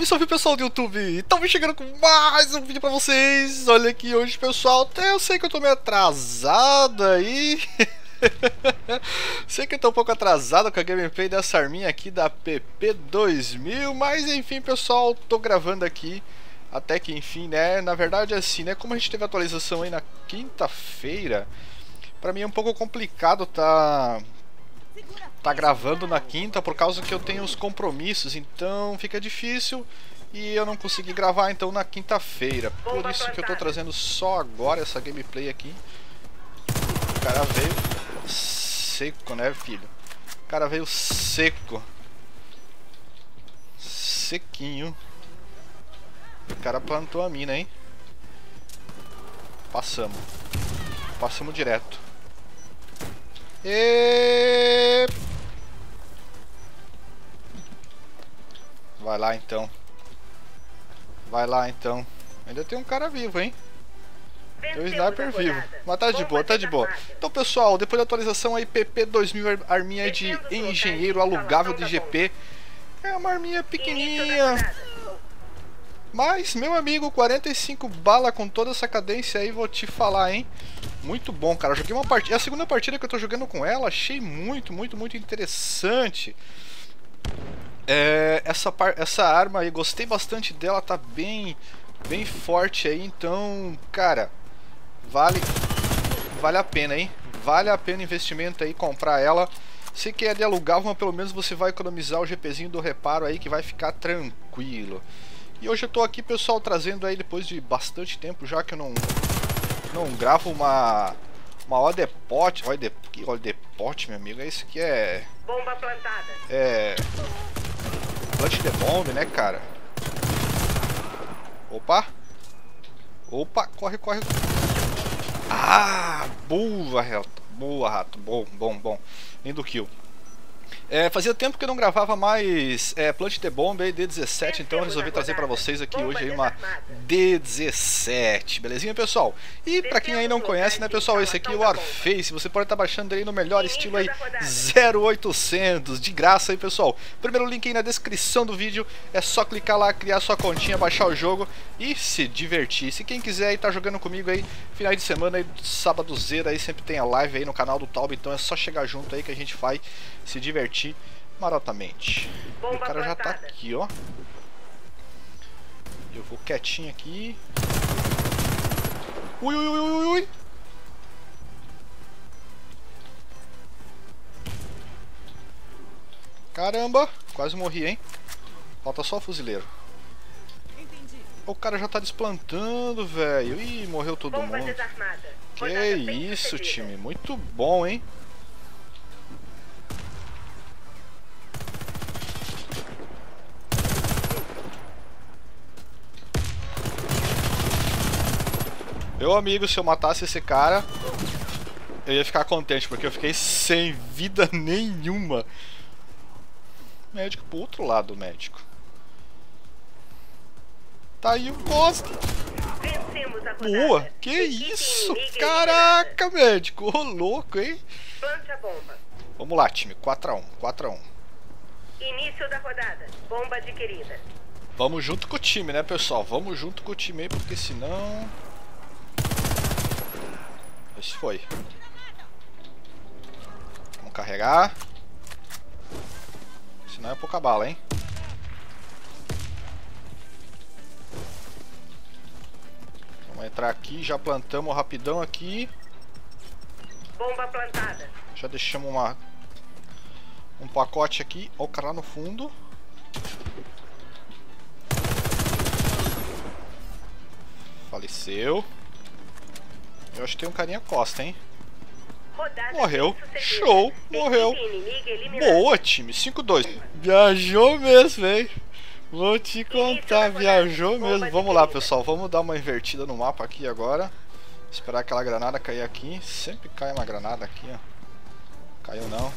Salve, salve pessoal do YouTube! Estamos chegando com mais um vídeo pra vocês! Olha aqui hoje pessoal, até eu sei que eu tô meio atrasado aí. Sei que eu tô um pouco atrasado com a gameplay dessa arminha aqui da PP2000. Mas enfim pessoal, tô gravando aqui até que enfim, né? Na verdade é assim, né? Como a gente teve atualização aí na quinta-feira, pra mim é um pouco complicado tá gravando na quinta por causa que eu tenho os compromissos, então fica difícil e eu não consegui gravar então na quinta-feira. Por isso que eu tô trazendo só agora essa gameplay aqui. O cara veio seco, né, filho? O cara veio seco. Sequinho. O cara plantou a mina, hein? Passamos. Passamos direto. E... vai lá então. Vai lá então. Ainda tem um cara vivo, hein? Tem um sniper vivo. Mas tá de boa, tá de boa. Então pessoal, depois da atualização aí, PP2000, arminha de engenheiro alugável de GP. É uma arminha pequenininha. Mas, meu amigo, 45 bala com toda essa cadência aí, vou te falar, hein? Muito bom, cara. Eu joguei uma partida. É a segunda partida que eu tô jogando com ela. Achei muito interessante. É, essa arma aí, gostei bastante dela. Tá bem forte aí. Então, cara, vale a pena, hein? Vale a pena o investimento aí, comprar ela. Se quer de alugar, mas pelo menos você vai economizar o GPzinho do reparo aí, que vai ficar tranquilo. E hoje eu tô aqui, pessoal, trazendo aí, depois de bastante tempo já que eu não gravo uma odepot. Que odepot, meu amigo? É isso que é... bomba plantada. É... plant the bomb, né, cara? Opa! Opa! Corre, corre! Ah! Boa, Rato! Boa, Rato! Bom! Lindo kill! É, fazia tempo que eu não gravava mais Plant the Bomb aí, D17, então eu resolvi trazer pra vocês aqui hoje aí uma D17, belezinha pessoal? E pra quem aí não conhece, né pessoal, esse aqui é o Warface, você pode estar baixando aí no melhor estilo aí 0800, de graça aí pessoal. Primeiro link aí na descrição do vídeo, é só clicar lá, criar sua continha, baixar o jogo e se divertir. Se quem quiser aí tá jogando comigo aí, final de semana aí, sábado zero aí, sempre tem a live aí no canal do Taube, então é só chegar junto aí que a gente vai se divertir marotamente. O cara já tá aqui, ó. Eu vou quietinho aqui. Ui. Caramba, quase morri, hein? Falta só o fuzileiro. O cara já tá desplantando, velho. Ih, morreu todo mundo. Que isso, time. Muito bom, hein? Meu amigo, se eu matasse esse cara, eu ia ficar contente, porque eu fiquei sem vida nenhuma. Médico pro outro lado, médico. Tá aí o bosta. Boa, que isso? Caraca, médico, ô louco, hein? Vamos lá, time, 4x1, 4x1. Início da rodada, bomba adquirida. Vamos junto com o time, né, pessoal? Vamos junto com o time aí, porque senão... isso foi. Vamos carregar. Senão é pouca bala, hein? Vamos entrar aqui, já plantamos rapidão aqui. Bomba plantada. Já deixamos um pacote aqui. Ó, o cara lá no fundo. Faleceu. Eu acho que tem um carinha costa, hein? Morreu. Show. Morreu. Boa, time. 5-2. Viajou mesmo, hein? Vou te contar. Viajou mesmo. Vamos lá, pessoal. Vamos dar uma invertida no mapa aqui agora. Esperar aquela granada cair aqui. Sempre cai uma granada aqui, ó. Caiu não.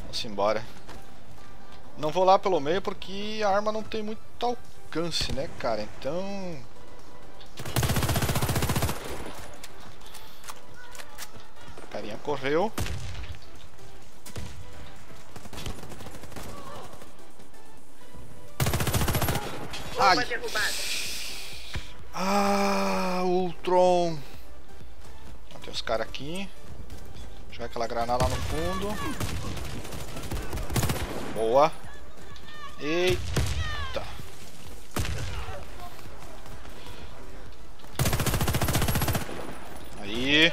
Vamos embora. Não vou lá pelo meio porque a arma não tem muito alcance, né, cara? Então... carinha correu. Ai. Ah, Ultron. Tem os caras aqui. Joga aquela granada lá no fundo. Boa. Eita. Aí. Ih,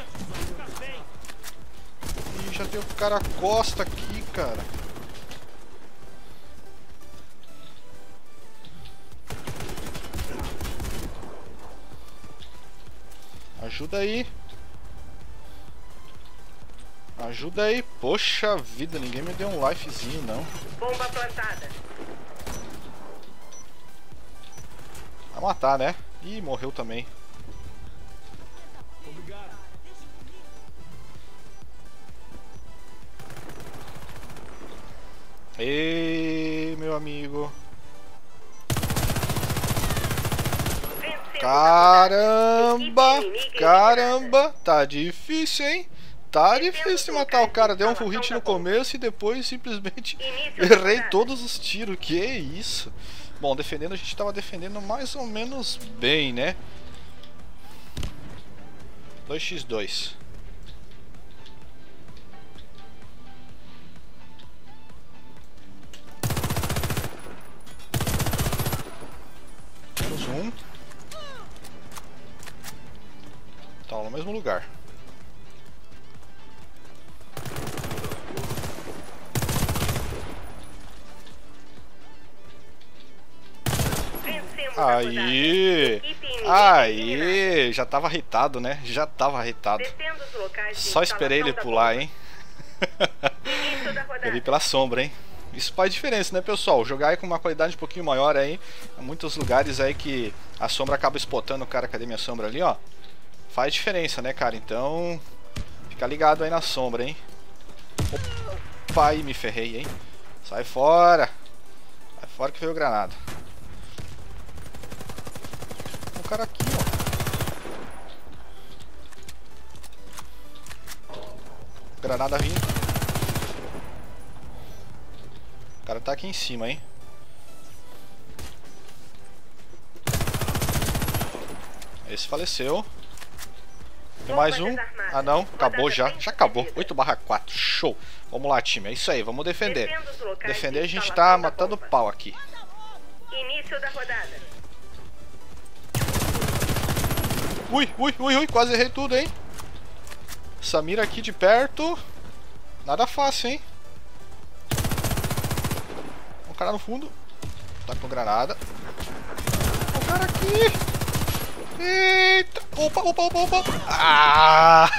já tem o cara costa aqui, cara. Ajuda aí. Ajuda aí. Poxa vida, ninguém me deu um lifezinho, não. Bomba plantada. Vai matar, né? Ih, morreu também. Obrigado. Ei, meu amigo. Caramba! Caramba! Tá difícil, hein? Tá difícil matar o cara. Deu um full hit no começo e depois simplesmente errei todos os tiros. Que isso? Bom, defendendo, a gente tava defendendo mais ou menos bem, né? 2x2. Temos um. Tá no mesmo lugar. Aí, aí, já tava irritado, né? Já tava irritado. Só esperei ele pular, hein? Ele pela sombra, hein? Isso faz diferença, né, pessoal? Jogar aí com uma qualidade um pouquinho maior aí. Há muitos lugares aí que a sombra acaba espotando o cara. Cadê minha sombra ali, ó? Faz diferença, né, cara? Então, fica ligado aí na sombra, hein? Opa, aí me ferrei, hein? Sai fora! Sai fora que veio o granado. O cara aqui, ó. Granada vindo. O cara tá aqui em cima, hein? Esse faleceu. Tem mais um. Ah, não. Acabou já. Já acabou. 8/4. Show. Vamos lá, time. É isso aí. Vamos defender. Defender, a gente tá matando pau aqui. Início da rodada. Ui, ui, ui, ui, quase errei tudo, hein? Essa mira aqui de perto. Nada fácil, hein? Um cara no fundo. Tá com granada. Um cara aqui. Eita. Opa, opa, opa, opa. Ah!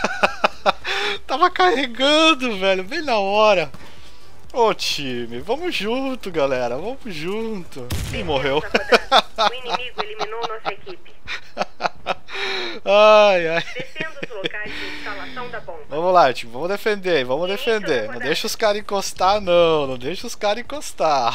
Tava carregando, velho. Bem na hora. Ô, time, vamos junto, galera. Vamos junto. Quem morreu? O inimigo eliminou nossa equipe. Ai, ai. Descendo os locais de instalação da bomba. Vamos lá, time, vamos defender, vamos defender. Não deixa os caras encostar, não. Não deixa os caras encostar.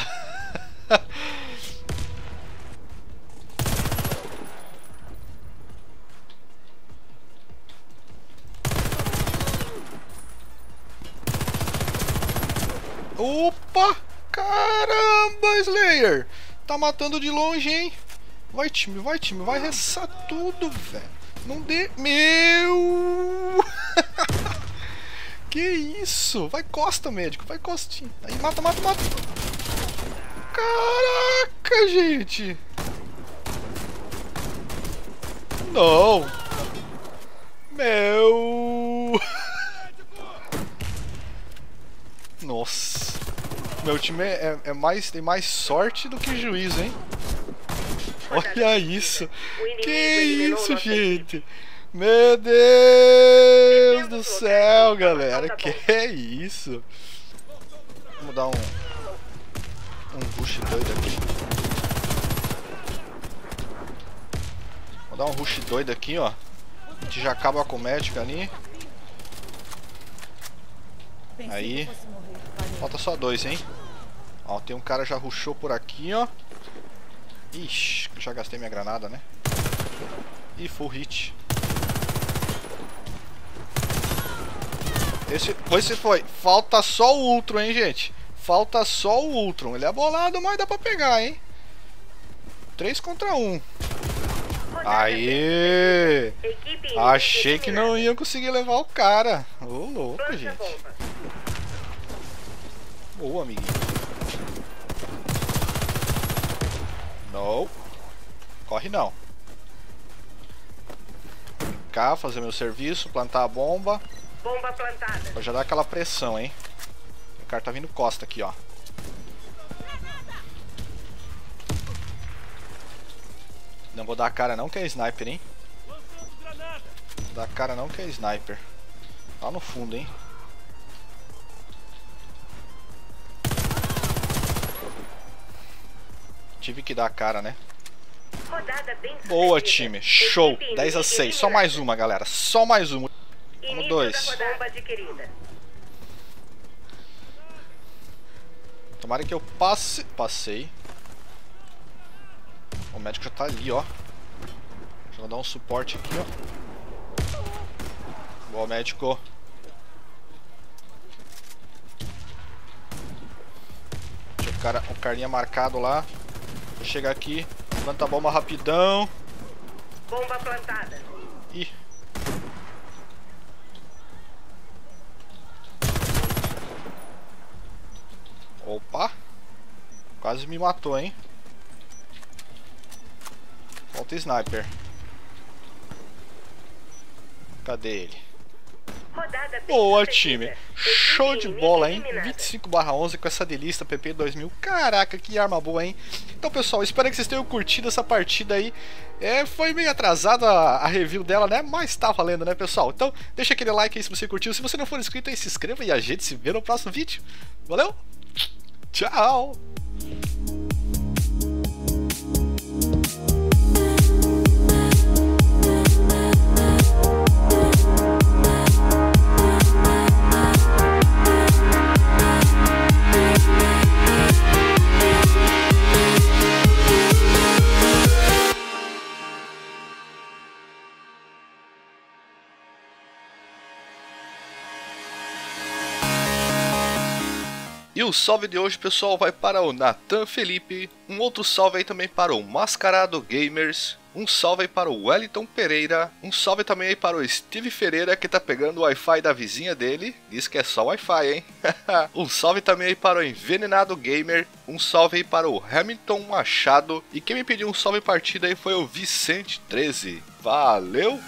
Opa! Caramba, Slayer! Tá matando de longe, hein? Vai, time, vai, time, vai ressar tudo, velho. Não dê. Meu! Que isso? Vai, costa, médico, vai, costinho. Aí, mata, mata, mata. Caraca, gente! Não! Meu! Nossa! Meu time tem mais sorte do que juízo, hein? Olha isso! Que isso, gente! Meu Deus do céu, galera! Que isso! Vamos dar um rush doido aqui. Vou dar um rush doido aqui, ó. A gente já acaba com o médico ali. Aí. Falta só dois, hein? Ó, tem um cara já rushou por aqui, ó. Ixi, já gastei minha granada, né? Ih, full hit. Esse foi. Falta só o Ultron, hein, gente? Falta só o Ultron. Ele é bolado, mas dá pra pegar, hein? 3 contra 1. Aê! Achei que não ia conseguir levar o cara. Ô, louco, gente. Boa, amiguinho. Não. Corre não. Cá, fazer meu serviço, plantar a bomba. Bomba plantada. Vou já dar aquela pressão, hein? O cara tá vindo costa aqui, ó. Não vou dar a cara não que é sniper, hein? Vou dar a cara não que é sniper. Lá no fundo, hein? Tive que dar a cara, né? Boa, time. Show. 10-6. Só mais uma, galera. Só mais uma. Vamos, 2. Tomara que eu passe. Passei. O médico já tá ali, ó. Deixa eu dar um suporte aqui, ó. Boa, médico. Deixa o carinha marcado lá. Vou chegar aqui. Planta a bomba rapidão. Bomba plantada. Ih. Opa. Quase me matou, hein? Falta sniper. Cadê ele? Boa, time. Show de bola, hein? 25/11 com essa delícia PP2000. Caraca, que arma boa, hein? Então, pessoal, espero que vocês tenham curtido essa partida aí. É, foi meio atrasada a review dela, né? Mas tá valendo, né, pessoal? Então, deixa aquele like aí se você curtiu. Se você não for inscrito aí, se inscreva e a gente se vê no próximo vídeo. Valeu? Tchau! E o salve de hoje, pessoal, vai para o Nathan Felipe, um outro salve aí também para o Mascarado Gamers, um salve aí para o Wellington Pereira, um salve também aí para o Steve Ferreira, que tá pegando o Wi-Fi da vizinha dele, diz que é só Wi-Fi, hein? Um salve também aí para o Envenenado Gamer, um salve aí para o Hamilton Machado, e quem me pediu um salve partida aí foi o Vicente 13. Valeu!